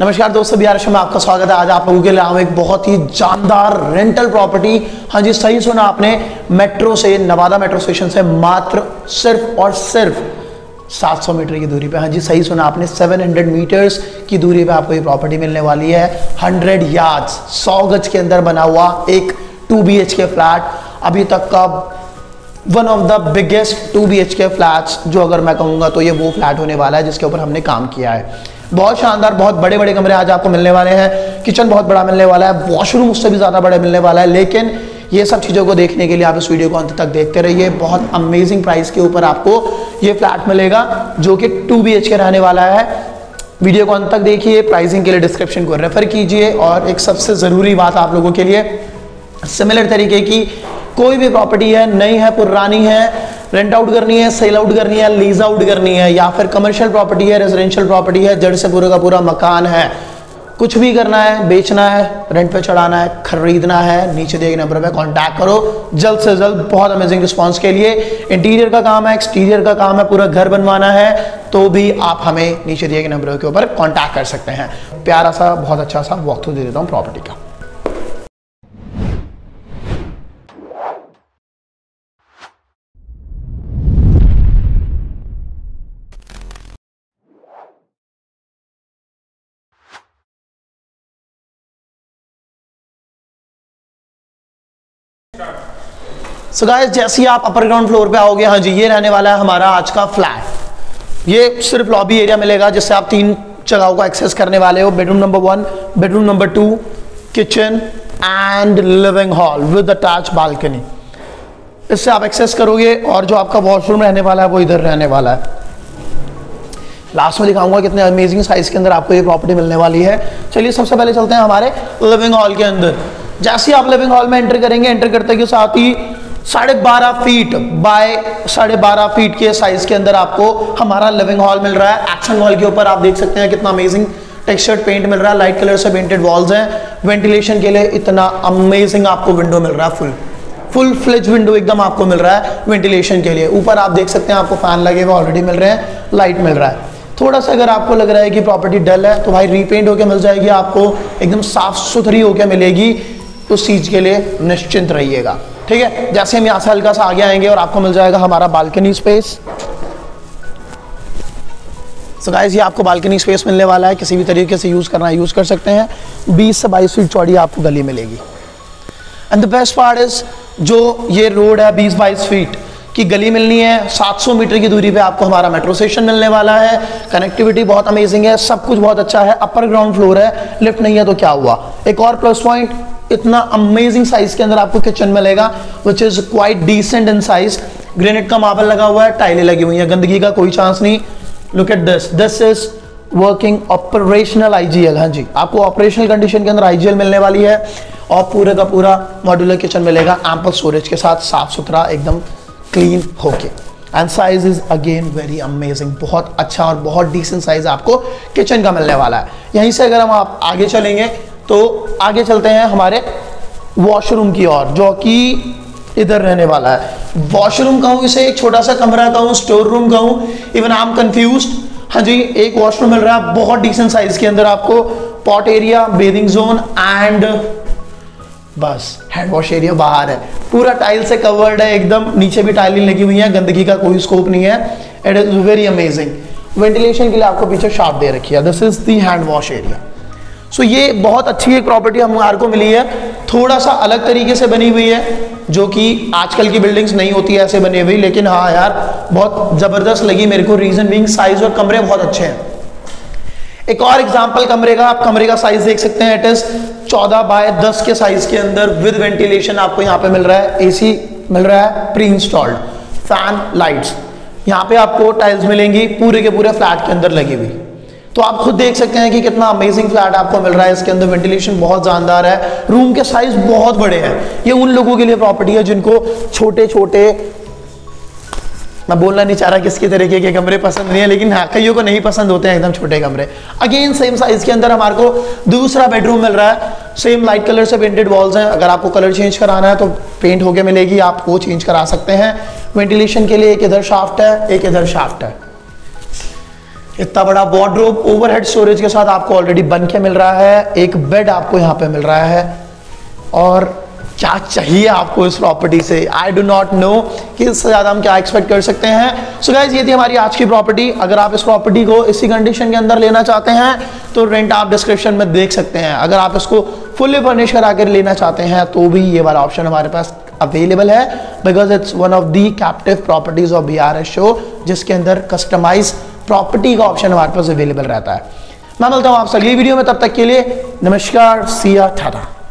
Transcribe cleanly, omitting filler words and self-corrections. नमस्कार दोस्तों, बिहार शो में आपका स्वागत है। आज आप लोगों के लिए आऊँ एक बहुत ही जानदार रेंटल प्रॉपर्टी। हाँ जी, सही सुना आपने। मेट्रो से, नवादा मेट्रो स्टेशन से मात्र सिर्फ और सिर्फ 700 मीटर की दूरी पे, हाँ जी सही सुना आपने, 700 मीटर्स की दूरी पे आपको ये प्रॉपर्टी मिलने वाली है। 100 यार्ड्स 100 गज के अंदर बना हुआ एक 2 BHK फ्लैट, अभी तक का one of the biggest 2 BHK flats, जो अगर मैं कहूँगा तो ये वो फ्लैट होने वाला है जिसके ऊपर हमने काम किया है। बहुत शानदार, बहुत बड़े बड़े कमरे आज आपको मिलने वाले हैं। किचन बहुत बड़ा मिलने वाला है, वॉशरूम उससे भी ज़्यादा बड़े मिलने वाला है। लेकिन ये सब चीज़ों को देखने के लिए आप इस वीडियो को अंत तक देखते रहिए। बहुत अमेजिंग प्राइस के ऊपर आपको ये फ्लैट मिलेगा जो कि 2 BHK रहने वाला है। वीडियो को अंत तक देखिए। प्राइसिंग के लिए डिस्क्रिप्शन को रेफर कीजिए। और एक सबसे ज़रूरी बात आप लोगों के लिए, सिमिलर तरीके की कोई भी प्रॉपर्टी है, नई है पुरानी है, रेंट आउट करनी है, सेल आउट करनी है, लीज आउट करनी है, या फिर कमर्शियल प्रॉपर्टी है, रेजिडेंशियल प्रॉपर्टी है, जड़ से पूरा का पूरा मकान है, कुछ भी करना है, बेचना है, रेंट पे चढ़ाना है, खरीदना है, नीचे दिए गए नंबर पे कांटेक्ट करो जल्द से जल्द। बहुत अमेजिंग रिस्पांस के लिए इंटीरियर का काम है, एक्सटीरियर का काम है, पूरा घर बनवाना है तो भी आप हमें नीचे दिए गए नंबरों के ऊपर कॉन्टैक्ट कर सकते हैं। प्यारा सा, बहुत अच्छा सा वॉक थ्रू दे देता हूँ प्रॉपर्टी का। सो गाइस, जैसे ही आप अपर ग्राउंड फ्लोर पे आओगे, हाँ जी ये रहने वाला है हमारा आज का फ्लैट। ये सिर्फ लॉबी एरिया मिलेगा जिससे आप 3 जगहों को एक्सेस करने वाले हो। Bedroom number 1, bedroom number 2, kitchen and living hall with attach balcony, इससे आप एक्सेस करोगे। और जो आपका वॉशरूम रहने वाला है वो इधर रहने वाला है। लास्ट में दिखाऊंगा कितने अमेजिंग साइज के अंदर आपको ये प्रॉपर्टी मिलने वाली है। चलिए सबसे पहले चलते हैं हमारे लिविंग हॉल के अंदर। जैसे ही आप लिविंग हॉल में एंटर करेंगे, एंटर करते के साथ ही 12.5 फीट बाय 12.5 फीट के साइज के अंदर आपको हमारा लिविंग हॉल मिल रहा है। एक्शन वॉल के ऊपर आप देख सकते हैं कितना अमेजिंग टेक्सचर्ड पेंट मिल रहा है, लाइट कलर से पेंटेड वॉल्स हैं। वेंटिलेशन के लिए इतना अमेजिंग आपको विंडो मिल रहा है, फुल फ्लेज विंडो एकदम आपको मिल रहा है वेंटिलेशन के लिए। ऊपर आप देख सकते हैं आपको फैन लगे हुए ऑलरेडी मिल रहे हैं, लाइट मिल रहा है। थोड़ा सा अगर आपको लग रहा है कि प्रॉपर्टी डल है तो भाई रीपेंट होकर मिल जाएगी आपको, एकदम साफ सुथरी होकर मिलेगी, उस चीज़ के लिए निश्चिंत रहिएगा, ठीक है। जैसे हम यहाँ से हल्का सा आगे आएंगे और आपको मिल जाएगा हमारा बालकनी स्पेस। सो गाइस, ये आपको बालकनी स्पेस मिलने वाला है, किसी भी तरीके से यूज़ करना है यूज़ कर सकते हैं। 20 से 22 फीट चौड़ी आपको गली मिलेगी। And the best part is, जो ये रोड है 20-22 फीट की गली मिलनी है। 700 मीटर की दूरी पे आपको हमारा मेट्रो स्टेशन मिलने वाला है। कनेक्टिविटी बहुत अमेजिंग है, सब कुछ बहुत अच्छा है। अपर ग्राउंड फ्लोर है, लिफ्ट नहीं है तो क्या हुआ। एक और प्लस पॉइंट, इतना अमेजिंग साइज के अंदर आपको किचन मिलेगा which is quite decent in size. Granite का मार्बल लगा हुआ है, टाइलें लगी हुई हैं, गंदगी का कोई चांस नहीं। Look at this, this is working operational IGL। हाँ जी, आपको ऑपरेशनल कंडीशन के अंदर IGL मिलने वाली है। और पूरे का पूरा मॉड्यूलर किचन मिलेगा एम्पल स्टोरेज के साथ, साफ सुथरा एकदम क्लीन होके। And size is again very amazing, बहुत अच्छा और बहुत डिसेंट साइज आपको किचन का मिलने वाला है। यहीं से अगर हम आप आगे चलेंगे तो आगे चलते हैं हमारे वॉशरूम की ओर, जो कि इधर रहने वाला है। वॉशरूम कहूँ इसे, एक छोटा सा कमरा कहूँ, स्टोर रूम कहूँ, इवन आई एम कंफ्यूज। हाँ जी, एक वॉशरूम मिल रहा है बहुत डिसेंट साइज के अंदर आपको। Pot area, bathing zone and बस हैंड वॉश एरिया बाहर है। पूरा टाइल से कवर्ड है एकदम, नीचे भी टाइलें लगी हुई हैं, गंदगी का कोई स्कोप नहीं है। It is very amazing. Ventilation के लिए आपको पीछे शाफ्ट दे रखी है। This is the hand wash area. So ये बहुत अच्छी एक प्रॉपर्टी हमारे को मिली है, थोड़ा सा अलग तरीके से बनी हुई है, जो कि आजकल की बिल्डिंग्स नहीं होती है ऐसे बनी हुई। लेकिन हाँ यार, बहुत ज़बरदस्त लगी मेरे को, रीजन बीइंग साइज और कमरे बहुत अच्छे हैं। एक और एग्जाम्पल कमरे का, आप कमरे का साइज देख सकते हैं। इट इज 14 बाय 10 के साइज के अंदर विद वेंटिलेशन आपको यहाँ पे मिल रहा है। AC मिल रहा है, प्री इंस्टॉल्ड फैन, लाइट्स, यहाँ पे आपको टाइल्स मिलेंगी पूरे के पूरे फ्लैट के अंदर लगी हुई। तो आप खुद देख सकते हैं कि कितना अमेजिंग फ्लैट आपको मिल रहा है। इसके अंदर वेंटिलेशन बहुत जानदार है, रूम के साइज बहुत बड़े हैं। ये उन लोगों के लिए प्रॉपर्टी है जिनको छोटे छोटे, मैं बोलना नहीं चाह रहा किसके तरीके के कमरे पसंद नहीं है, लेकिन हाँ कईयों को नहीं पसंद होते हैं एकदम छोटे कमरे। अगेन सेम साइज के अंदर हमारे को दूसरा बेडरूम मिल रहा है। सेम लाइट कलर से पेंटेड वॉल्स हैं, अगर आपको कलर चेंज कराना है तो पेंट होके मिलेगी, आप वो चेंज करा सकते हैं। वेंटिलेशन के लिए एक इधर शाफ्ट है, एक इधर शाफ्ट है। इतना बड़ा वार्डरोब ओवरहेड स्टोरेज के साथ आपको ऑलरेडी बन के मिल रहा है। एक बेड आपको यहाँ पे मिल रहा है। और क्या चाहिए आपको इस प्रॉपर्टी से, आई डू नॉट नो कि इससे ज़्यादा हम क्या एक्सपेक्ट कर सकते हैं। सो गाइज, ये थी हमारी आज की प्रॉपर्टी। अगर आप इस प्रॉपर्टी को इसी कंडीशन के अंदर लेना चाहते हैं तो रेंट आप डिस्क्रिप्शन में देख सकते हैं। अगर आप इसको फुल्ली फर्निश करा कर लेना चाहते हैं तो भी ये वाला ऑप्शन हमारे पास अवेलेबल है, because it's one of the captive properties of BRS show, जिसके अंदर कस्टमाइज प्रॉपर्टी का ऑप्शन हमारे पास अवेलेबल रहता है। मैं मिलता हूँ आपसे अगली वीडियो में, तब तक के लिए नमस्कार, सिया, टाटा।